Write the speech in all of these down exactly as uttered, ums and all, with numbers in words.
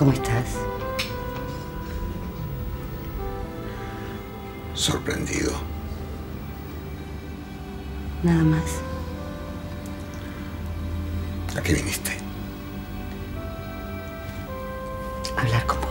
¿Cómo estás? Sorprendido. Nada más. ¿A qué viniste? A hablar con vos.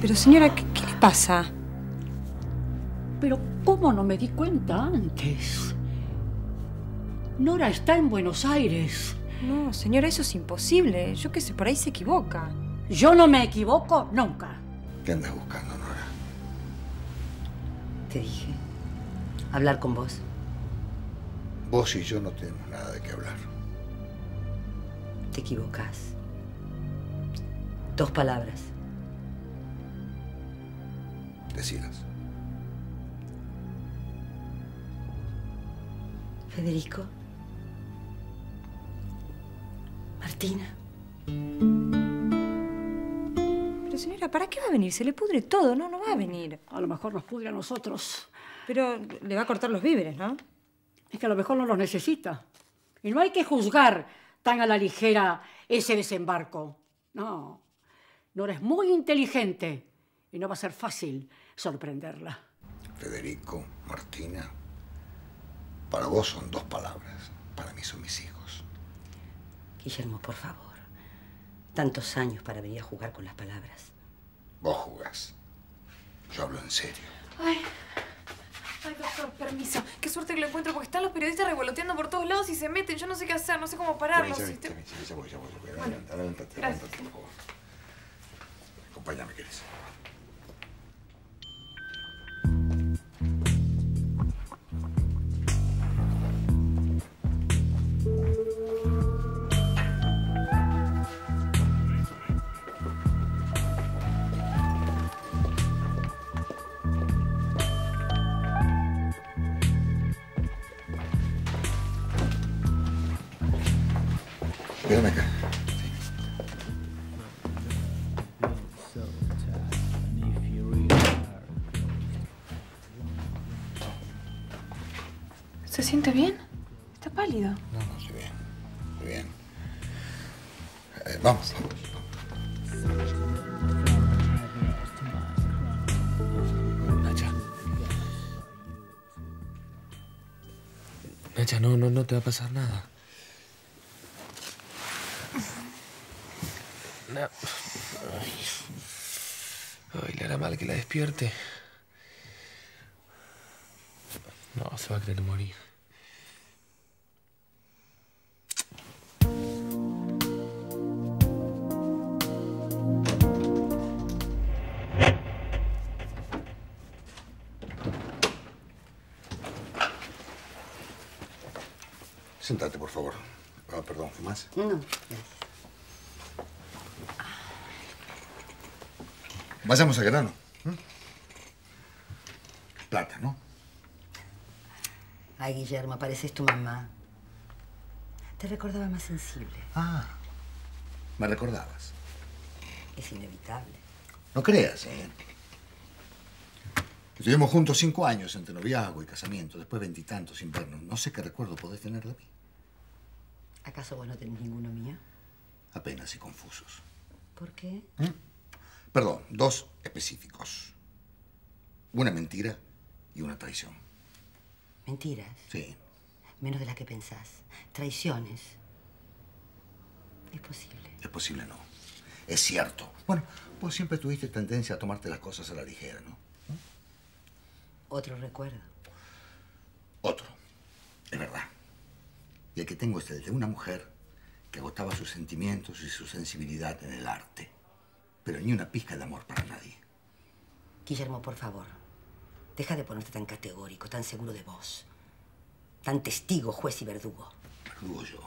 Pero señora, ¿qué, qué le pasa? Pero ¿cómo no me di cuenta antes? Nora está en Buenos Aires. No, señora, eso es imposible. Yo qué sé, por ahí se equivoca. Yo no me equivoco nunca. ¿Qué andas buscando, Nora? Te dije, hablar con vos. Vos y yo no tenemos nada de qué hablar. Te equivocás. Dos palabras. Decidas. Federico. Martina. Pero señora, ¿para qué va a venir? Se le pudre todo, ¿no? No va a venir. A lo mejor nos pudre a nosotros. Pero le va a cortar los víveres, ¿no? Es que a lo mejor no los necesita. Y no hay que juzgar tan a la ligera ese desembarco. No. Nora es muy inteligente y no va a ser fácil sorprenderla. Federico, Martina, para vos son dos palabras, para mí son mis hijos. Guillermo, por favor, tantos años para venir a jugar con las palabras. Vos jugás, yo hablo en serio. Ay, ay doctor, permiso, qué suerte que lo encuentro porque están los periodistas revoloteando por todos lados y se meten, yo no sé qué hacer, no sé cómo pararlos. Ya, ya, ya, ya voy, ya voy, ya voy, adelante, adelante, adelante, por favor. Acompáñame, querés. Espérame acá. ¿Se siente bien? ¿Está pálido? No, no, estoy bien. Estoy bien. Eh, vamos. Nacha. Nacha, no, no, no te va a pasar nada. No. Ay. Ay, le hará mal que la despierte. No, se va a querer morir. Sentate, por favor. Ah, perdón, ¿más? No, gracias. Vayamos al grano. ¿Eh? Plata, ¿no? Ay, Guillermo, pareces tu mamá. Te recordaba más sensible. Ah, me recordabas. Es inevitable. No creas, ¿eh? Estuvimos juntos cinco años entre noviazgo y casamiento, después veintitantos internos. No sé qué recuerdo podés tener de mí. ¿Acaso vos no tenés ninguno mío? Apenas y confusos. ¿Por qué? ¿Eh? Perdón, dos específicos. Una mentira y una traición. ¿Mentiras? Sí. Menos de las que pensás. Traiciones. ¿Es posible? Es posible no. Es cierto. Bueno, vos siempre tuviste tendencia a tomarte las cosas a la ligera, ¿no? Otro recuerdo. Otro. Es verdad. Y el que tengo es el de una mujer que agotaba sus sentimientos y su sensibilidad en el arte. Pero ni una pizca de amor para nadie. Guillermo, por favor. Deja de ponerte tan categórico, tan seguro de vos. Tan testigo, juez y verdugo. ¿Verdugo yo?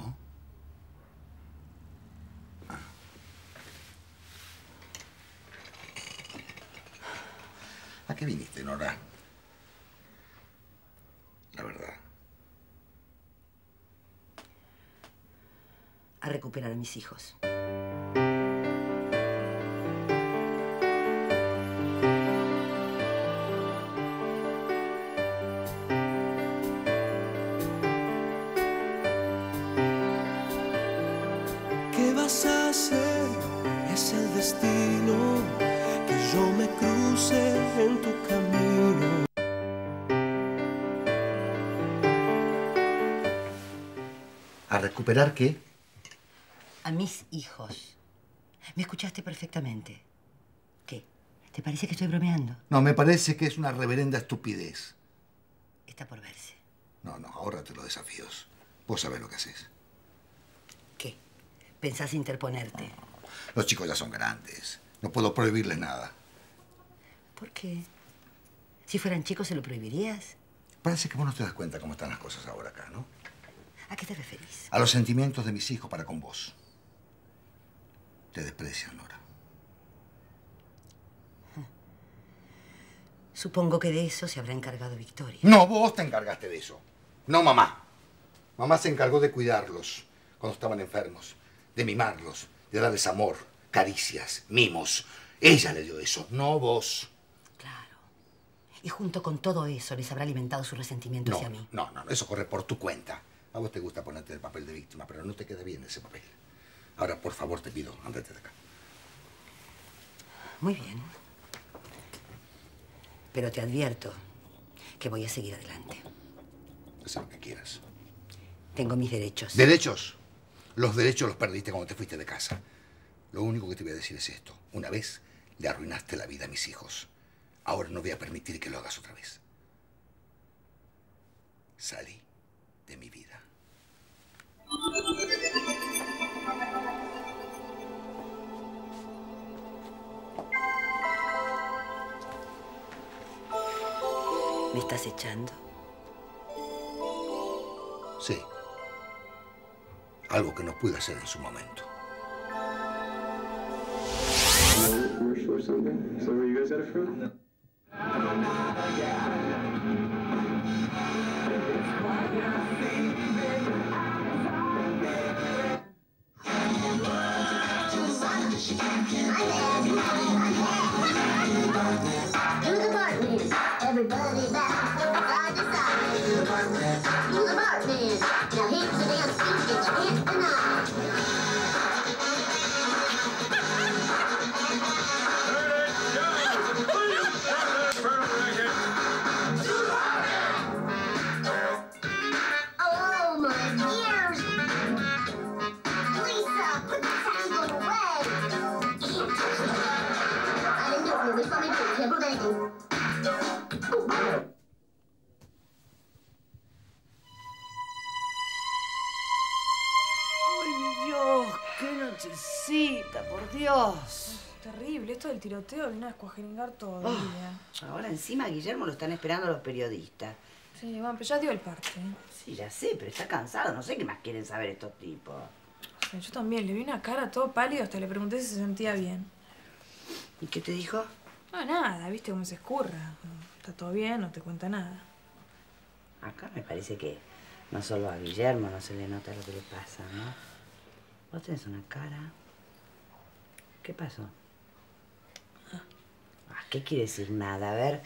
Ah. ¿A qué viniste, Nora? La verdad. A recuperar a mis hijos. ¿Qué vas a hacer? Es el destino que yo me cruce en tu camino. ¿A recuperar qué? A mis hijos. Me escuchaste perfectamente. ¿Qué? ¿Te parece que estoy bromeando? No, me parece que es una reverenda estupidez. Está por verse. No, no, ahora te lo desafío. Vos sabés lo que haces. ¿Qué? ¿Pensás interponerte? No, no. Los chicos ya son grandes. No puedo prohibirles nada. ¿Por qué? Si fueran chicos, ¿se lo prohibirías? Parece que vos no te das cuenta cómo están las cosas ahora acá, ¿no? ¿A qué te referís? A los sentimientos de mis hijos para con vos. Te desprecian, Nora. Supongo que de eso se habrá encargado Victoria. No, vos te encargaste de eso. No, mamá. Mamá se encargó de cuidarlos cuando estaban enfermos, de mimarlos, de darles amor, caricias, mimos. Ella le dio eso, no vos. Claro. Y junto con todo eso les habrá alimentado su resentimiento hacia mí. No, no, no. Eso corre por tu cuenta. A vos te gusta ponerte el papel de víctima, pero no te queda bien ese papel. Ahora, por favor, te pido, ándate de acá. Muy bien. Pero te advierto que voy a seguir adelante. Haz lo que quieras. Tengo mis derechos. ¿Derechos? Los derechos los perdiste cuando te fuiste de casa. Lo único que te voy a decir es esto. Una vez le arruinaste la vida a mis hijos. Ahora no voy a permitir que lo hagas otra vez. Salí de mi vida. ¿Me estás echando? Sí. Algo que no pude hacer en su momento. Tiroteo, vino a escuajengar todo el día. Oh, ahora encima a Guillermo lo están esperando los periodistas. Sí, bueno, pero ya dio el parte. Sí, ya sé, pero está cansado. No sé qué más quieren saber estos tipos. Sí, yo también. Le vi una cara todo pálido hasta le pregunté si se sentía bien. ¿Y qué te dijo? No, nada. Viste cómo se escurra. Está todo bien, no te cuenta nada. Acá me parece que no solo a Guillermo no se le nota lo que le pasa, ¿no? Vos tenés una cara... ¿Qué pasó? ¿Qué quiere decir nada? A ver,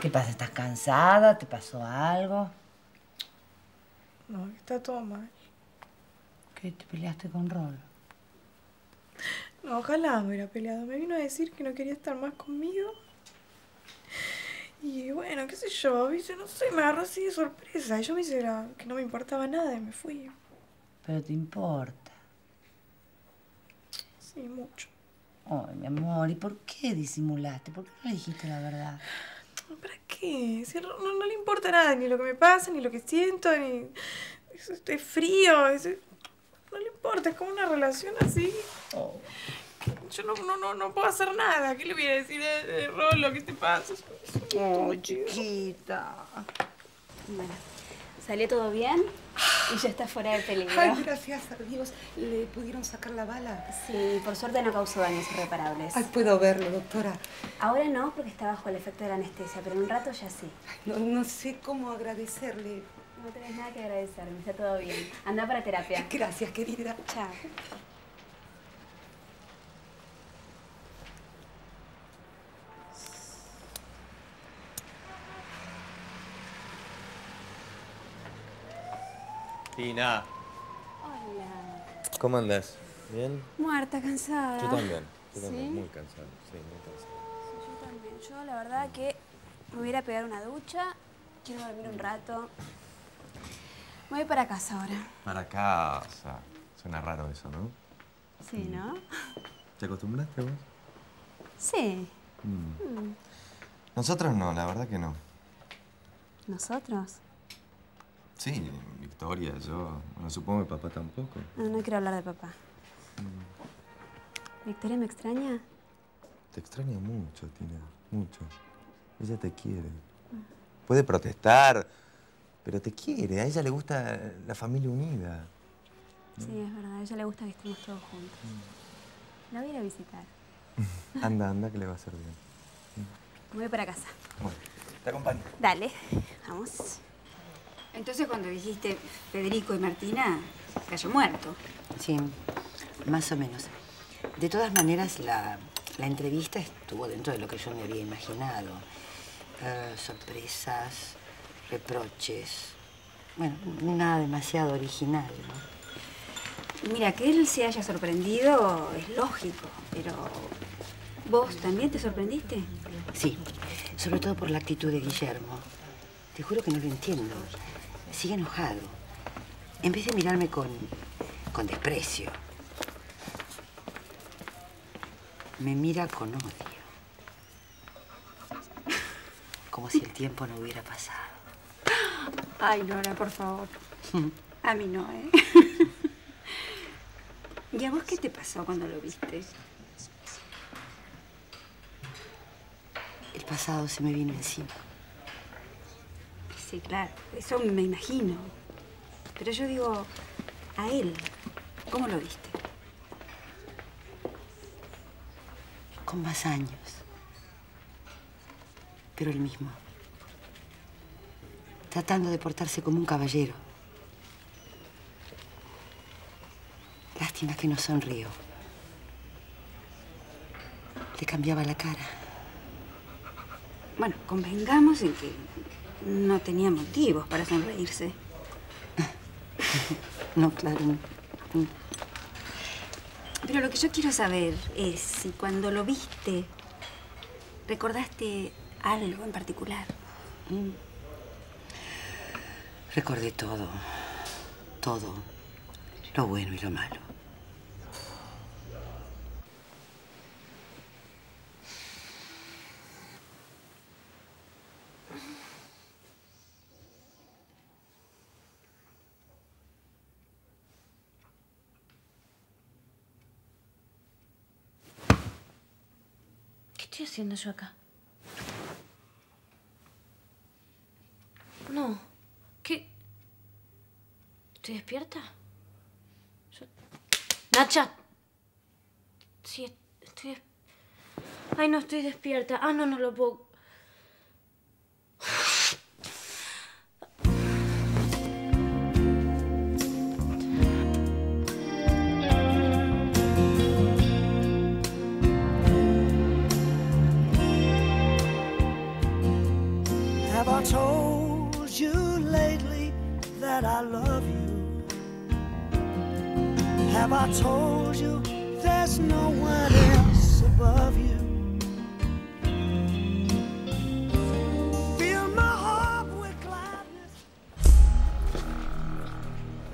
¿Qué pasa? ¿Estás cansada? ¿Te pasó algo? No, está todo mal. ¿Qué? ¿Te peleaste con Rolo? No, ojalá me hubiera peleado. Me vino a decir que no quería estar más conmigo. Y bueno, qué sé yo, ¿viste? No sé, me agarró así de sorpresa. Yo me hice la... que no me importaba nada y me fui. Pero te importa. Sí, mucho. Ay, mi amor, ¿y por qué disimulaste? ¿Por qué no le dijiste la verdad? ¿Para qué? Si no, no, no le importa nada, ni lo que me pasa, ni lo que siento, ni... Estoy frío, es... no le importa, es como una relación así. Oh. Yo no, no, no, no puedo hacer nada. ¿Qué le voy a decir de, de Rolo? ¿Qué te pasa? Oh, chiquita. Bueno, ¿salió todo bien? Y ya está fuera de peligro. Ay, gracias a Dios. ¿Le pudieron sacar la bala? Sí, por suerte no causó daños irreparables. Ay, puedo verlo, doctora. Ahora no, porque está bajo el efecto de la anestesia, pero en un rato ya sí. No, no sé cómo agradecerle. No tenés nada que agradecerme, está todo bien. Andá para terapia. Gracias, querida. Chao. Tina. Hola. ¿Cómo andás? ¿Bien? Muerta, cansada. Yo también. Yo también, ¿sí? Muy cansada. Sí, muy cansada. Yo también. Yo la verdad que me voy a pegar una ducha. Quiero dormir un rato. Me voy para casa ahora. Para casa. Suena raro eso, ¿no? Sí, mm. ¿no? ¿Te acostumbraste vos? Sí. Mm. Mm. Nosotros no, la verdad que no. ¿Nosotros? Sí, Victoria, yo... Bueno, supongo que papá tampoco. No, no quiero hablar de papá. Mm. ¿Victoria me extraña? Te extraña mucho, Tina. Mucho. Ella te quiere. Mm. Puede protestar, pero te quiere. A ella le gusta la familia unida. Sí, ¿no? Es verdad. A ella le gusta que estemos todos juntos. Mm. La voy a ir a visitar. Anda, anda, que le va a hacer bien. Mm. Me voy para casa. Bueno, te acompaño. Dale, vamos. Entonces, cuando dijiste Federico y Martina, cayó muerto. Sí, más o menos. De todas maneras, la, la entrevista estuvo dentro de lo que yo me había imaginado. Uh, sorpresas, reproches... Bueno, nada demasiado original, ¿no? Mira, que él se haya sorprendido es lógico, pero... ¿Vos también te sorprendiste? Sí, sobre todo por la actitud de Guillermo. Te juro que no lo entiendo. Sigue enojado. En vez de mirarme con, con desprecio, me mira con odio. Como si el tiempo no hubiera pasado. Ay, Nora, por favor. A mí no, ¿eh? ¿Y a vos qué te pasó cuando lo viste? El pasado se me vino encima. Sí, claro. Eso me imagino. Pero yo digo, a él, ¿cómo lo viste? Con más años. Pero el mismo. Tratando de portarse como un caballero. Lástima que no sonrió. Le cambiaba la cara. Bueno, convengamos en que... no tenía motivos para sonreírse. No, claro. No. Pero lo que yo quiero saber es si cuando lo viste, ¿recordaste algo en particular? Mm. Recordé todo. Todo. Lo bueno y lo malo. ¿Qué estoy haciendo yo acá? No. ¿Qué? ¿Estoy despierta? Yo... ¡Nacha! Sí, estoy... Ay, no, estoy despierta. Ah, no, no lo puedo... Have I told you there's no one else above you? Fill my heart with gladness.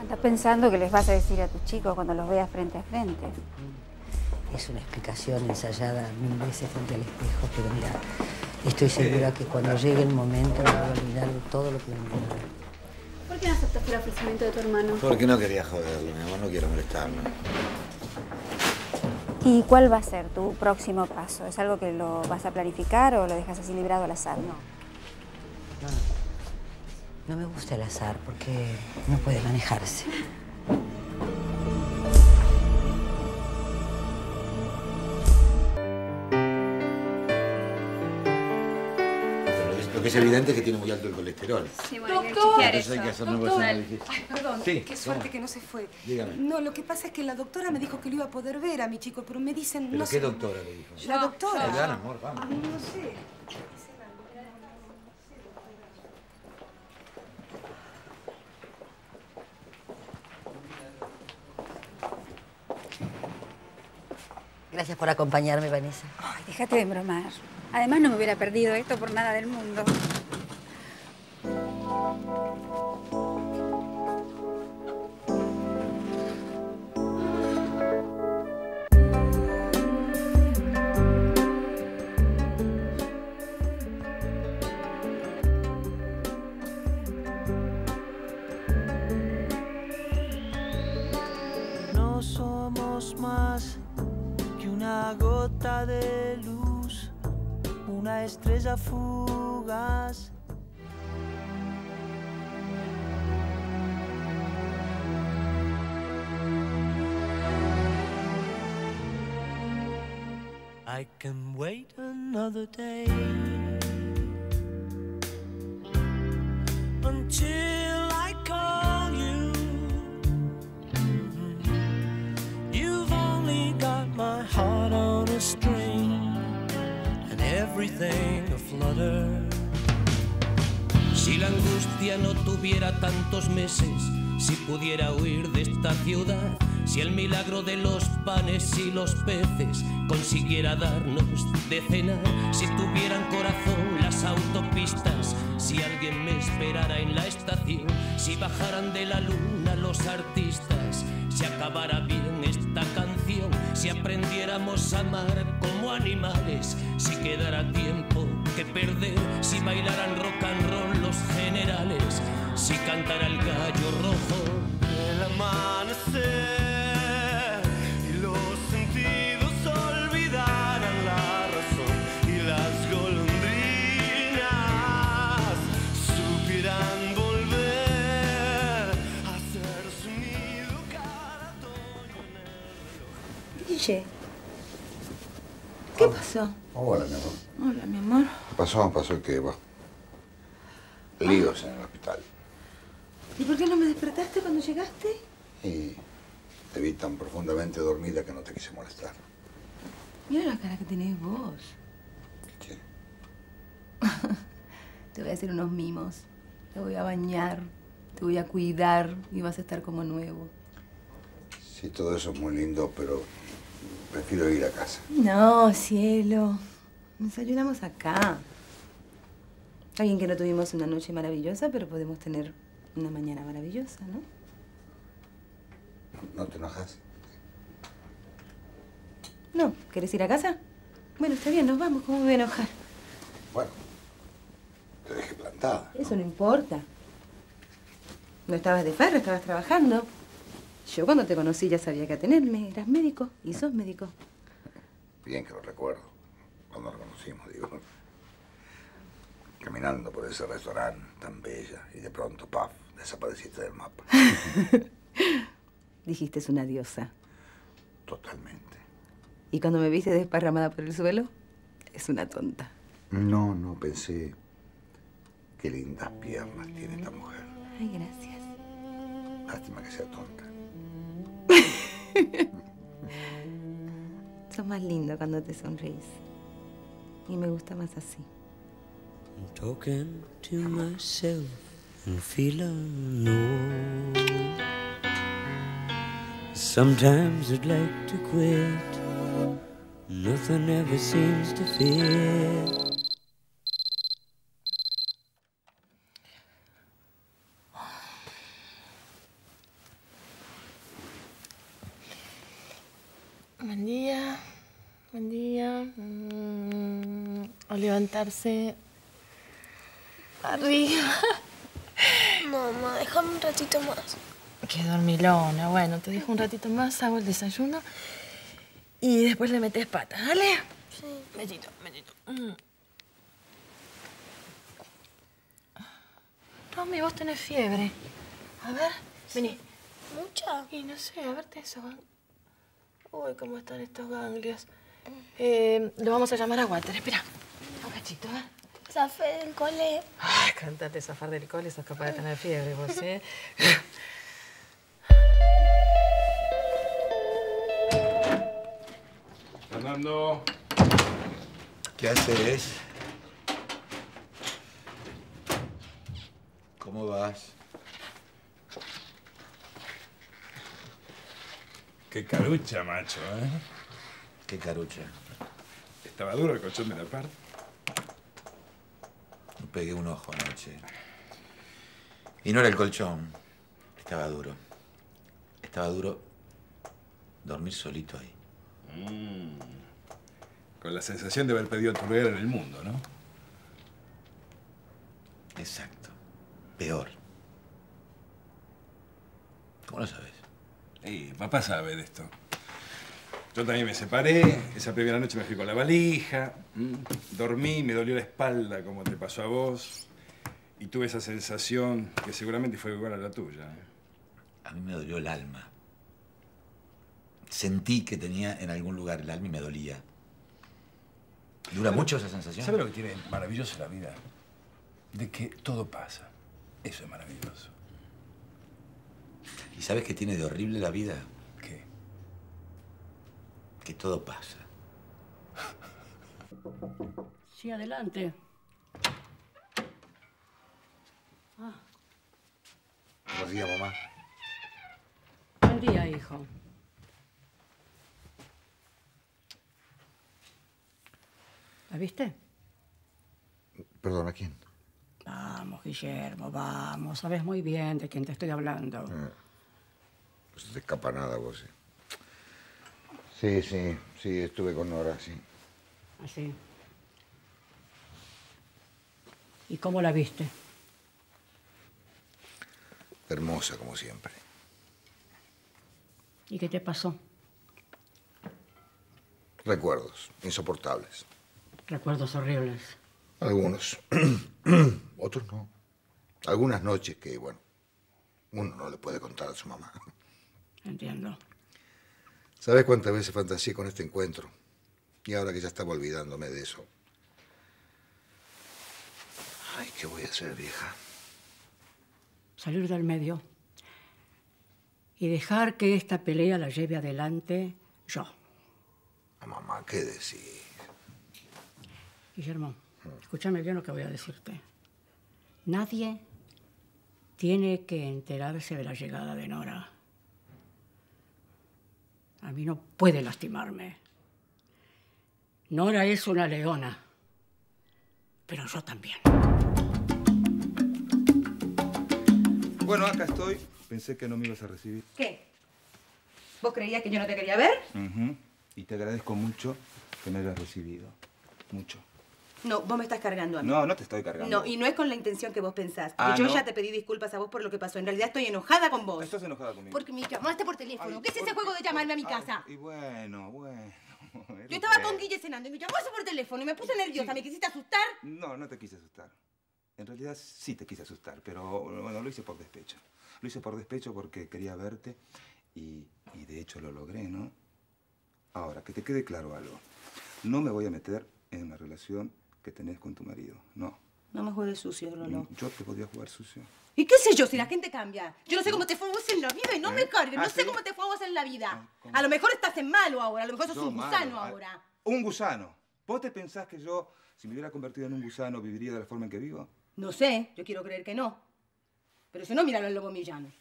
Andás pensando que les vas a decir a tus chicos cuando los veas frente a frente. Es una explicación ensayada mil veces frente al espejo, pero mira, estoy segura que cuando llegue el momento me voy a olvidar de todo lo que me ocurrió. ¿Por qué no aceptaste el ofrecimiento de tu hermano? Porque no quería joderlo, mi amor, no quiero molestarlo. ¿Y cuál va a ser tu próximo paso? ¿Es algo que lo vas a planificar o lo dejas así librado al azar? No. No, no me gusta el azar porque no puede manejarse. Es evidente que tiene muy alto el colesterol. Sí, bueno, doctor, hay que chequear eso. Doctor, ay, perdón, sí, qué suerte ¿cómo? Que no se fue. Dígame. No, lo que pasa es que la doctora me dijo que lo iba a poder ver a mi chico, pero me dicen... ¿Pero no qué sé... doctora le dijo? La no, doctora. No, amor, vamos. No sé. Gracias por acompañarme, Vanessa. Ay, déjate de bromar. Además, no me hubiera perdido esto por nada del mundo. No somos más que una gota de luz. Una estrella fugaz. I can wait another day until I call you. You've only got my heart on a string. Everything aflutter. Si la angustia no tuviera tantos meses, si pudiera huir de esta ciudad, si el milagro de los panes y los peces consiguiera darnos de cenar, si tuvieran corazón las autopistas, si alguien me esperara en la estación, si bajaran de la luna los artistas, si acabara bien esta canción, si aprendiéramos a amar como animales, si quedara tiempo que perder, si bailaran rock and roll los generales, si cantara el gallo rojo del amanecer y los sentidos olvidaran la razón y las golondrinas supieran volver a hacer su nido cada otoño en el... Guille, ¿qué ah, pasó? Hola, mi amor. Hola, mi amor. ¿Qué pasó? ¿Pasó qué? Va. Líos en el hospital. ¿Y por qué no me despertaste cuando llegaste? Y te vi tan profundamente dormida que no te quise molestar. Mira la cara que tenés vos. ¿Qué quieres? Te voy a hacer unos mimos. Te voy a bañar, te voy a cuidar y vas a estar como nuevo. Sí, todo eso es muy lindo, pero prefiero ir a casa. No, cielo. Desayunamos acá. Está bien que no tuvimos una noche maravillosa, pero podemos tener una mañana maravillosa, ¿no? ¿No te enojas? No. ¿Querés ir a casa? Bueno, está bien, nos vamos. ¿Cómo me voy a enojar? Bueno, te dejé plantada, ¿no? Eso no importa. No estabas de farra, estabas trabajando. Yo cuando te conocí ya sabía que atenerme. Eras médico y sos médico. Bien que lo recuerdo. Cuando nos conocimos, digo... Caminando por ese restaurante tan bella y de pronto, paf, desapareciste del mapa. Dijiste es una diosa. Totalmente. ¿Y cuando me viste desparramada por el suelo? Es una tonta. No, no, pensé... Qué lindas piernas tiene esta mujer. Ay, gracias. Lástima que sea tonta. Sos más lindo cuando te sonreís. Y me gusta más así. I'm talking to myself and feeling no. Sometimes I'd like to quit. Nothing ever seems to fit. Buen día, buen día. Mm, a levantarse arriba. Mamá, déjame un ratito más. Qué dormilona. Bueno, te dejo un ratito más, hago el desayuno y después le metes patas, ¿vale? Sí. Besito, besito. Mm. Romy, vos tenés fiebre. A ver, sí. Vení. ¿Mucha? Y no sé, a verte eso. Uy, cómo están estos ganglios. Eh, lo vamos a llamar a Walter. Espera, un cachito, ¿eh? Zafé del cole. Ay, cantate zafar del cole, sos capaz de tener fiebre vos, ¿eh? Fernando. ¿Qué haces? ¿Cómo vas? Qué carucha, macho, ¿eh? Qué carucha. Estaba duro el colchón de la parte. Me pegué un ojo anoche. Y no era el colchón. Estaba duro. Estaba duro dormir solito ahí. Mm. Con la sensación de haber pedido tu lugar en el mundo, ¿no? Exacto. Peor. ¿Cómo lo sabes? Sí, papá sabe de esto. Yo también me separé, esa primera noche me fui con la valija, dormí, me dolió la espalda como te pasó a vos y tuve esa sensación que seguramente fue igual a la tuya. A mí me dolió el alma. Sentí que tenía en algún lugar el alma y me dolía. ¿Dura mucho esa sensación? ¿Sabes lo que tiene maravilloso la vida? De que todo pasa. Eso es maravilloso. ¿Y sabes qué tiene de horrible la vida? ¿Qué? Que todo pasa. Sí, adelante. Ah. Buenos días, mamá. Buen día, hijo. ¿La viste? Perdón, ¿a quién? Vamos, Guillermo, vamos. Sabes muy bien de quién te estoy hablando. Eh. No se te escapa nada, vos. ¿Eh? Sí, sí, sí, estuve con Nora, sí. ¿Ah, sí? ¿Y cómo la viste? Hermosa, como siempre. ¿Y qué te pasó? Recuerdos insoportables. Recuerdos horribles. Algunos. Otros no. Algunas noches que, bueno, uno no le puede contar a su mamá. Entiendo. ¿Sabes cuántas veces fantaseé con este encuentro? Y ahora que ya estaba olvidándome de eso. Ay, ¿qué voy a hacer, vieja? Salir del medio. Y dejar que esta pelea la lleve adelante yo. Mamá, ¿qué decís? Guillermo, escúchame bien lo que voy a decirte. Nadie tiene que enterarse de la llegada de Nora. A mí no puede lastimarme. Nora es una leona, pero yo también. Bueno, acá estoy. Pensé que no me ibas a recibir. ¿Qué? ¿Vos creías que yo no te quería ver? Uh-huh. Y te agradezco mucho que me hayas recibido. Mucho. No, vos me estás cargando a mí. No, no te estoy cargando. No, y no es con la intención que vos pensás. Ah, yo ¿no? ya te pedí disculpas a vos por lo que pasó. En realidad estoy enojada con vos. ¿Estás enojada conmigo? Porque me llamaste por teléfono. Ay, ¿Qué es ese juego de llamarme a mi casa? Ay, y bueno, bueno. Yo estaba con Guille cenando y me llamó eso por teléfono y me puse nerviosa. Sí. ¿Me quisiste asustar? No, no te quise asustar. En realidad sí te quise asustar, pero bueno, lo hice por despecho. Lo hice por despecho porque quería verte y, y de hecho lo logré, ¿no? Ahora, que te quede claro algo. No me voy a meter en la relación que tenés con tu marido, no. No me juegues sucio, Rolo. Yo te podía jugar sucio. ¿Y qué sé yo si la gente cambia? Yo no sé cómo te fue a vos en la vida y no ¿Eh? me cargues. ¿Ah, no sí? sé cómo te fue a vos en la vida. ¿Cómo? A lo mejor estás en malo ahora, a lo mejor sos yo, un gusano malo, ahora. ¿Un gusano? ¿Vos te pensás que yo, si me hubiera convertido en un gusano, viviría de la forma en que vivo? No sé, yo quiero creer que no. Pero si no, míralo al Lobo Millán.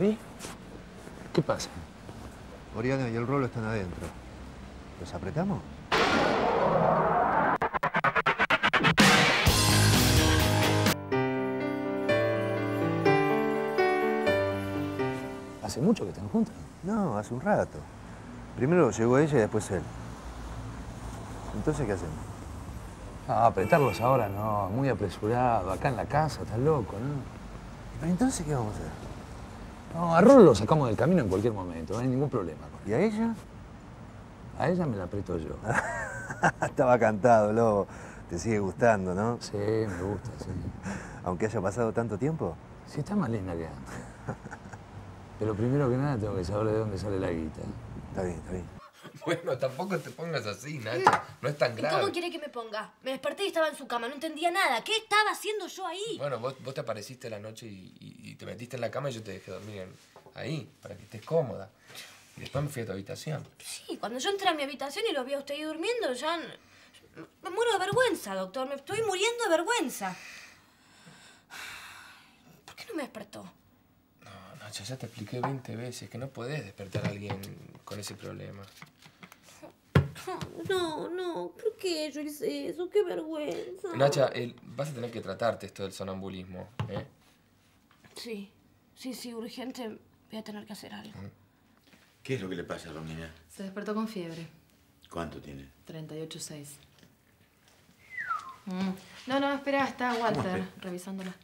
¿Eh? ¿Qué pasa? Oriana y el Rolo están adentro. ¿Los apretamos? ¿Hace mucho que están juntos? No, hace un rato. Primero llegó ella y después él. Entonces, ¿qué hacemos? Ah, apretarlos ahora no, muy apresurado. Acá en la casa, estás loco, ¿no? Entonces, ¿qué vamos a hacer? No, a Rolo lo sacamos del camino en cualquier momento, no hay ningún problema. ¿Y a ella? A ella me la aprieto yo. Estaba cantado, Lobo. Te sigue gustando, ¿no? Sí, me gusta, sí. Aunque haya pasado tanto tiempo. Sí, está más linda que antes. Pero primero que nada tengo que saber de dónde sale la guita. Está bien, está bien. Bueno, tampoco te pongas así, Nacha. No es tan grave. ¿Cómo quiere que me ponga? Me desperté y estaba en su cama, no entendía nada. ¿Qué estaba haciendo yo ahí? Bueno, vos, vos te apareciste la noche y, y, y te metiste en la cama y yo te dejé dormir en, ahí, para que estés cómoda. Y después me fui a tu habitación. Sí, cuando yo entré a mi habitación y lo vi a usted ahí durmiendo, ya... Me muero de vergüenza, doctor. Me estoy muriendo de vergüenza. ¿Por qué no me despertó? No, Nacha, ya te expliqué veinte veces que no podés despertar a alguien con ese problema. No, no, ¿por qué yo hice eso? ¡Qué vergüenza! Nacha, el, vas a tener que tratarte esto del sonambulismo, ¿eh? Sí, sí, sí, urgente. Voy a tener que hacer algo. ¿Qué es lo que le pasa a Romina? Se despertó con fiebre. ¿Cuánto tiene? treinta y ocho coma seis. Mm. No, no, espera, está Walter revisándola.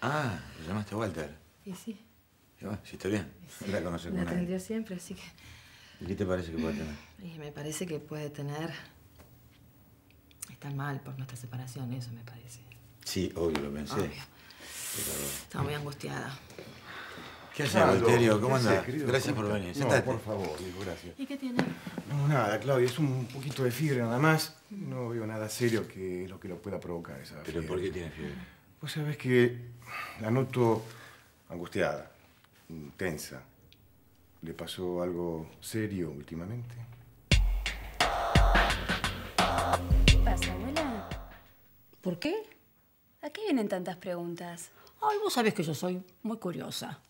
Ah, ¿lo llamaste a Walter? Y sí. Y bueno, sí, está bien. Sí. La conoce como nadie. La atendió siempre, así que... ¿Y qué te parece que puede tener? Y me parece que puede tener... Está mal por nuestra separación, eso me parece. Sí, obvio, lo pensé. Obvio. Pero... Estaba muy angustiada. ¿Qué haces, Valterio? ¿Cómo andás? Gracias por venir. No, por favor, Diego, gracias. ¿Y qué tiene? No, nada, Claudia, es un poquito de fiebre nada más. No veo nada serio que lo que lo pueda provocar esa fiebre. ¿Pero por qué tiene fiebre? Vos sabés que la noto angustiada, tensa. ¿Le pasó algo serio últimamente? ¿Qué pasa, abuela? ¿Por qué? ¿A qué vienen tantas preguntas? Ay, vos sabés que yo soy muy curiosa.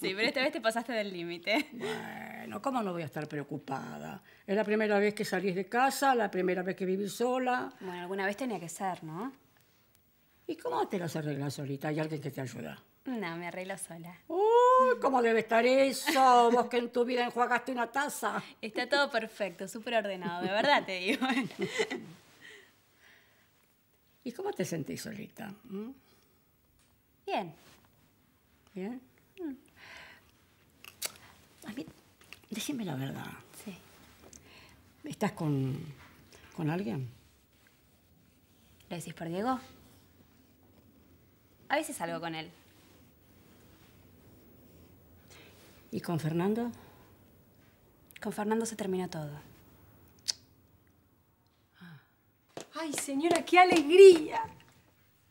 Sí, pero esta vez te pasaste del límite. Bueno, ¿cómo no voy a estar preocupada? Es la primera vez que salís de casa, la primera vez que vivís sola. Bueno, alguna vez tenía que ser, ¿no? ¿Y cómo te las arreglas solita? ¿Hay alguien que te ayuda? No, me arreglo sola. ¡Uy! ¿Cómo debe estar eso? Vos que en tu vida enjuagaste una taza. Está todo perfecto, súper ordenado. De verdad te digo. ¿Y cómo te sentís solita? ¿Mm? Bien. ¿Bien? A mí, decime la verdad. Sí. ¿Estás con, con alguien? ¿Lo decís por Diego? A veces salgo con él. ¿Y con Fernando? Con Fernando se terminó todo. ¡Ay, señora, qué alegría!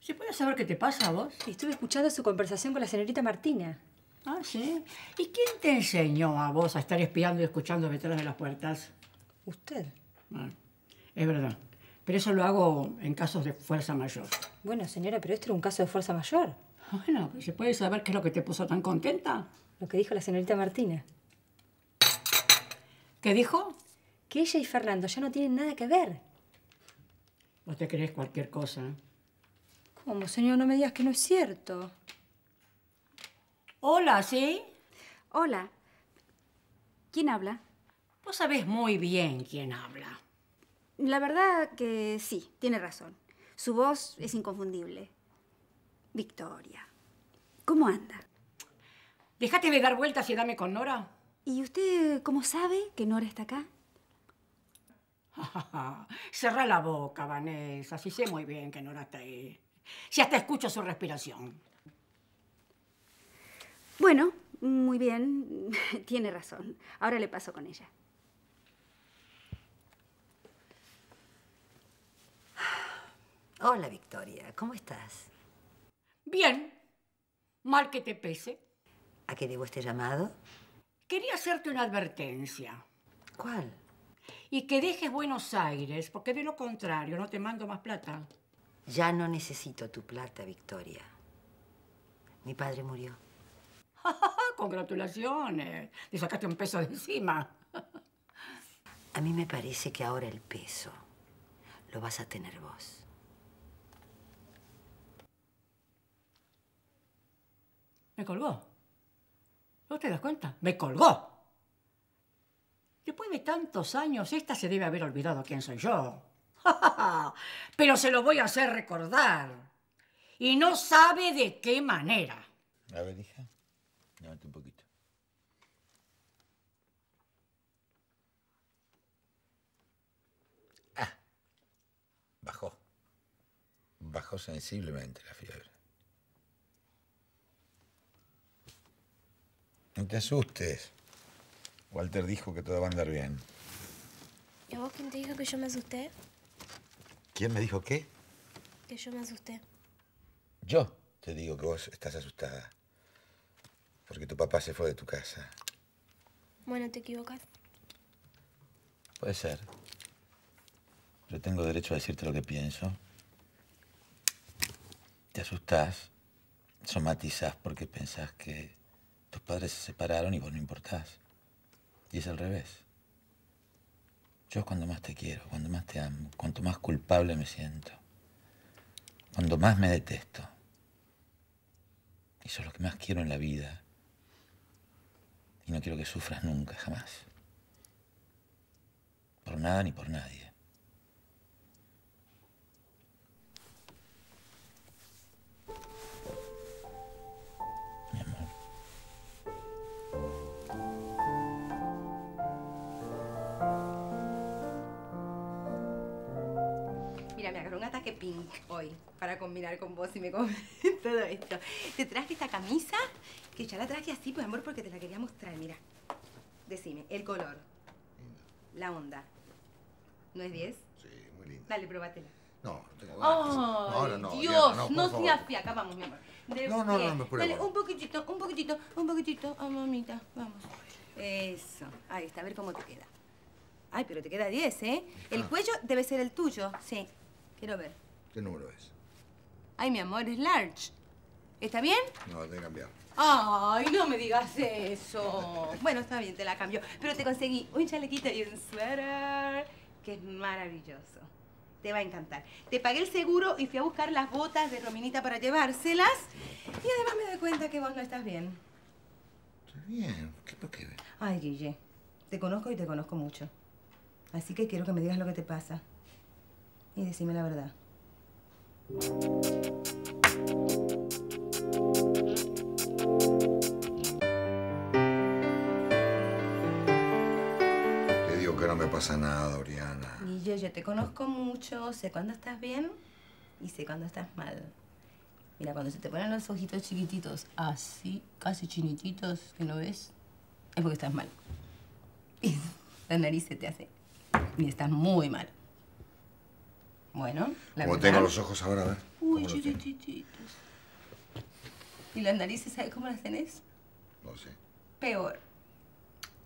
¿Se puede saber qué te pasa a vos? Estuve escuchando su conversación con la señorita Martina. ¿Ah, sí? ¿Y quién te enseñó a vos a estar espiando y escuchando detrás de las puertas? Usted. Ah, es verdad. Pero eso lo hago en casos de fuerza mayor. Bueno, señora, pero esto era un caso de fuerza mayor. Bueno, ¿se puede saber qué es lo que te puso tan contenta? Lo que dijo la señorita Martina. ¿Qué dijo? Que ella y Fernando ya no tienen nada que ver. Vos te crees cualquier cosa. ¿Cómo, señor? No me digas que no es cierto. Hola, ¿sí? Hola. ¿Quién habla? Vos sabés muy bien quién habla. La verdad que sí, tiene razón. Su voz es inconfundible. Victoria. ¿Cómo anda? Déjate de dar vueltas y dame con Nora. ¿Y usted cómo sabe que Nora está acá? Cerrá la boca, Vanessa. Sí sé muy bien que Nora está ahí. Si hasta escucho su respiración. Bueno, muy bien. Tiene razón. Ahora le paso con ella. Hola, Victoria. ¿Cómo estás? Bien. Mal que te pese. ¿A qué debo este llamado? Quería hacerte una advertencia. ¿Cuál? Y que dejes Buenos Aires, porque de lo contrario no te mando más plata. Ya no necesito tu plata, Victoria. Mi padre murió. Congratulaciones. Te sacaste un peso de encima. A mí me parece que ahora el peso lo vas a tener vos. Me colgó. ¿No te das cuenta? ¡Me colgó! Después de tantos años, esta se debe haber olvidado quién soy yo. Pero se lo voy a hacer recordar. Y no sabe de qué manera. A ver, hija, levanta un poquito. Ah, bajó. Bajó sensiblemente la fiebre. No te asustes. Walter dijo que todo va a andar bien. ¿Y vos quién te dijo que yo me asusté? ¿Quién me dijo qué? Que yo me asusté. Yo te digo que vos estás asustada. Porque tu papá se fue de tu casa. Bueno, te equivocas. Puede ser. Yo tengo derecho a decirte lo que pienso. Te asustás, somatizás porque pensás que tus padres se separaron y vos no importás. Y es al revés. Yo es cuando más te quiero, cuando más te amo, cuanto más culpable me siento, cuando más me detesto. Eso es lo que más quiero en la vida. Y no quiero que sufras nunca, jamás. Por nada ni por nadie. Pink hoy, para combinar con vos y me con todo esto. Te traje esta camisa, que ya la traje así, pues amor, porque te la quería mostrar, mira. Decime, el color. Linda. La onda. ¿No es diez? Sí, muy linda. Dale, probátela. No, no tengo ganas. Oh, no, no, Dios, no, no, no seas fiaca, vamos, mi amor. De no, no, no, no, no, dale, un poquitito, un poquitito, un poquitito, a oh, mamita, vamos. Eso, ahí está, a ver cómo te queda. Ay, pero te queda diez, ¿eh? El cuello debe ser el tuyo, sí. Quiero ver. ¿Qué número es? Ay, mi amor, es large. ¿Está bien? No, te he cambiado. Ay, no me digas eso. Bueno, está bien, te la cambio. Pero te conseguí un chalequito y un suéter, que es maravilloso. Te va a encantar. Te pagué el seguro y fui a buscar las botas de Rominita para llevárselas. Y además me doy cuenta que vos no estás bien. Estoy bien. ¿Qué por qué? Ay, Guille, te conozco y te conozco mucho. Así que quiero que me digas lo que te pasa. Y decime la verdad. Te digo que no me pasa nada, Oriana. Y yo, yo te conozco mucho, sé cuándo estás bien y sé cuándo estás mal. Mira, cuando se te ponen los ojitos chiquititos así, casi chinititos, que no ves, es porque estás mal. Y la nariz se te hace y estás muy mal. Bueno, la como verdad... tengo los ojos ahora, a ver. Uy, chiquititos. ¿Y las narices, sabes cómo las tenés? No sé. Peor.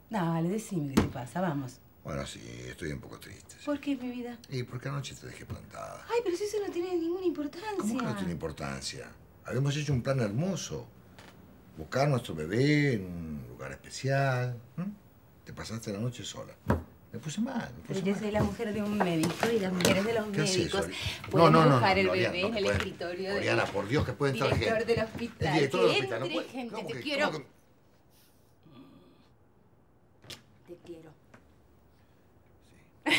Dale, decime qué te pasa, vamos. Bueno, sí, estoy un poco triste. Sí. ¿Por qué, mi vida? Y porque anoche te dejé plantada. Ay, pero si eso no tiene ninguna importancia. ¿Cómo que no tiene importancia? Habíamos hecho un plan hermoso. Buscar a nuestro bebé en un lugar especial. ¿Mm? Te pasaste la noche sola. Me puse mal, me puse Pero yo mal. Soy la mujer de un médico y las mujeres de los médicos pueden no, no, buscar no, el bebé no, en el puede, escritorio Oriana, de... por Dios, que pueden estar gente. Director del hospital. El director del hospital. No puede, gente, no, porque, te quiero. Que... Te quiero. Sí.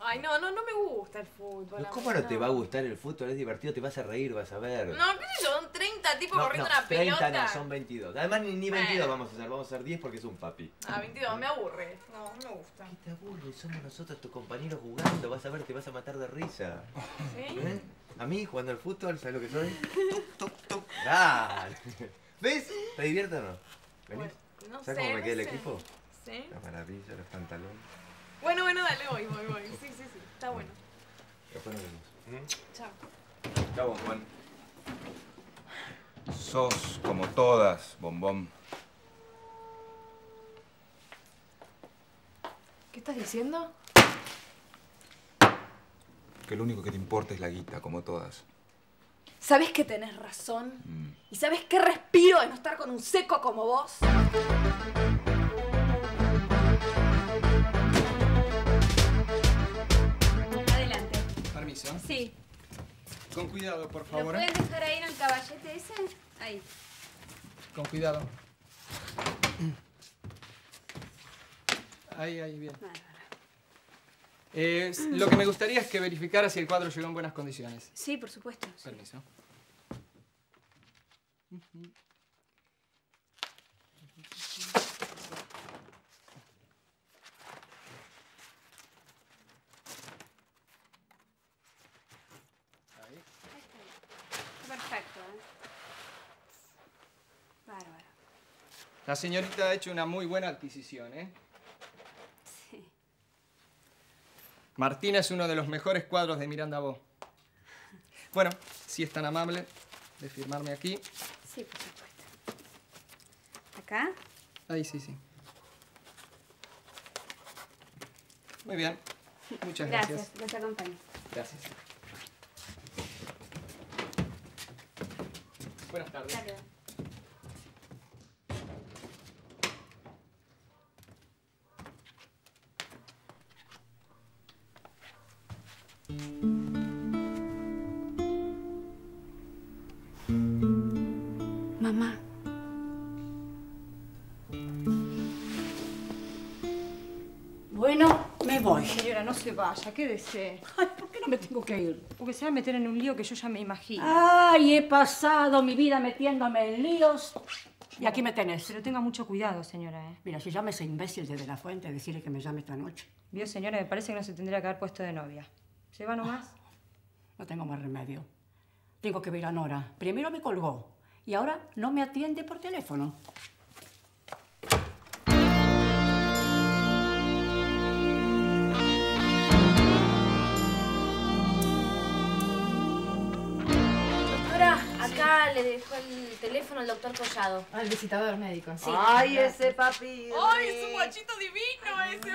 Ay, no, no, no me gusta el fútbol. No, ¿cómo no te va a gustar el fútbol? Es divertido, te vas a reír, vas a ver. No, qué sé yo, son treinta tipos no, corriendo no, una pelota. No, no, son veintidós. Además, ni, ni veintidós bueno. vamos a hacer, vamos a hacer diez porque es un papi. Ah, veintidós, me aburre. No, no me gusta. ¿Qué te aburre? Somos nosotros tus compañeros jugando, vas a ver, te vas a matar de risa. ¿Sí? ¿Eh? A mí, jugando al fútbol, ¿sabes lo que soy? Tuc, tuc, tuc. Dale. ¿Ves? ¿Te diviertes o no? ¿Venís? Pues, no ¿Sabes cómo me queda no el sé. equipo? Sí. La maravilla, los pantalones. Bueno, bueno, dale, voy, voy, voy. Sí, sí, sí, está bueno. Después nos vemos. Chao. Chao, Juan. Sos como todas, bombón. ¿Qué estás diciendo? Que lo único que te importa es la guita, como todas. ¿Sabés que tenés razón? Mm. ¿Y sabés qué respiro de no estar con un seco como vos? Adelante. ¿Permiso? Sí. Con cuidado, por favor. ¿Lo pueden dejar ahí en el caballete ese? Ahí. Con cuidado. Ahí, ahí, bien. Vale. Eh, lo que me gustaría es que verificara si el cuadro llegó en buenas condiciones. Sí, por supuesto. Permiso. Sí. Ahí. Perfecto, ¿eh? Bárbaro. La señorita ha hecho una muy buena adquisición, ¿eh? Martina es uno de los mejores cuadros de Miranda Bo. Bueno, si es tan amable de firmarme aquí. Sí, por supuesto. ¿Acá? Ahí, sí, sí. Muy bien. Muchas gracias. Gracias, los acompaño. Gracias. Buenas tardes. Gracias. Mamá. Bueno, me voy. Señora, no se vaya, quédese. Ay, ¿por qué no me tengo que ir? Porque se va a meter en un lío que yo ya me imagino. Ay, he pasado mi vida metiéndome en líos. Y aquí me tenés. Pero tenga mucho cuidado, señora, ¿eh? Mira, si llama ese imbécil desde la fuente, decirle que me llame esta noche. Vio, señora, me parece que no se tendría que haber puesto de novia. ¿Se va nomás? Oh, no tengo más remedio. Tengo que ver a Nora. Primero me colgó y ahora no me atiende por teléfono. Doctora, acá le dejó el teléfono al doctor Collado. Al visitador médico. Sí. ¡Ay, ese papi! ¡Ay, es un guachito divino! Ay, ese!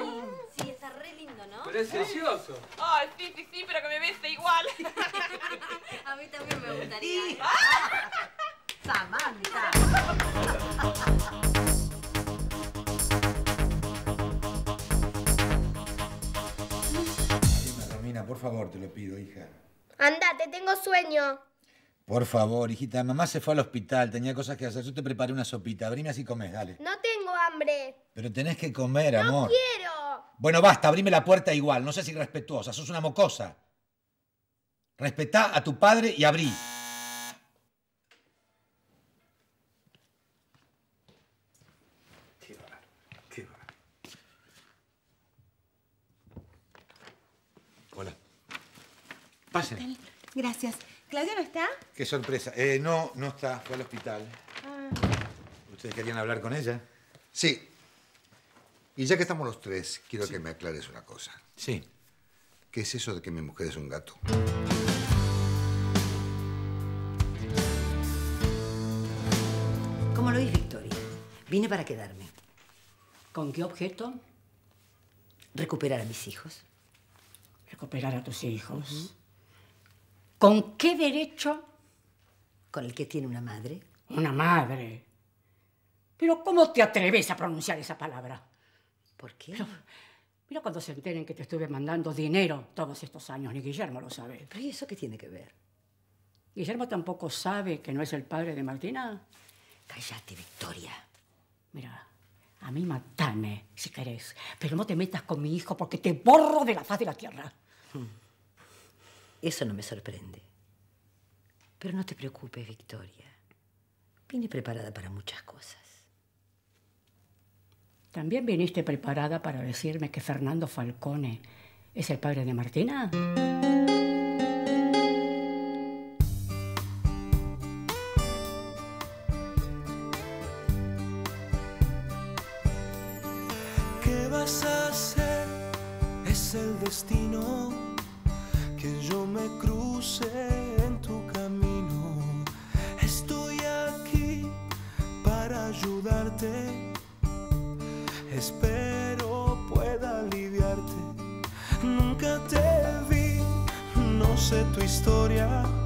Sí, está re lindo, ¿no? Pero es precioso. Ay, oh, sí, sí, sí, pero que me bese igual. A mí también me gustaría. Sí. ¡Samantha! Dime, Romina, por favor, te lo pido, hija. Andate, tengo sueño. Por favor, hijita, mamá se fue al hospital, tenía cosas que hacer. Yo te preparé una sopita, abrinas y comes, dale. No tengo hambre. Pero tenés que comer, amor. No quiero. Bueno, basta, abrime la puerta igual, no seas irrespetuosa, sos una mocosa. Respetá a tu padre y abrí. Pásen. Gracias. ¿Claudia no está? Qué sorpresa. Eh, no, no está. Fue al hospital. Ah. ¿Ustedes querían hablar con ella? Sí. Y ya que estamos los tres, quiero sí. que me aclares una cosa. Sí. ¿Qué es eso de que mi mujer es un gato? Como lo dice Victoria, vine para quedarme. ¿Con qué objeto? Recuperar a mis hijos. Recuperar a tus hijos. Uh-huh. ¿Con qué derecho? Con el que tiene una madre. Una madre. Pero ¿cómo te atreves a pronunciar esa palabra? ¿Por qué? Pero, mira cuando se enteren que te estuve mandando dinero todos estos años. Ni Guillermo lo sabe. ¿Pero y eso qué tiene que ver? ¿Guillermo tampoco sabe que no es el padre de Martina? Cállate, Victoria. Mira, a mí matame si querés. Pero no te metas con mi hijo porque te borro de la faz de la tierra. Hmm. Eso no me sorprende. Pero no te preocupes, Victoria. Vine preparada para muchas cosas. ¿También viniste preparada para decirme que Fernando Falcone es el padre de Martina? ¿Qué vas a hacer? Es el destino. Que yo me cruce en tu camino. Estoy aquí para ayudarte. Espero pueda aliviarte. Nunca te vi, no sé tu historia.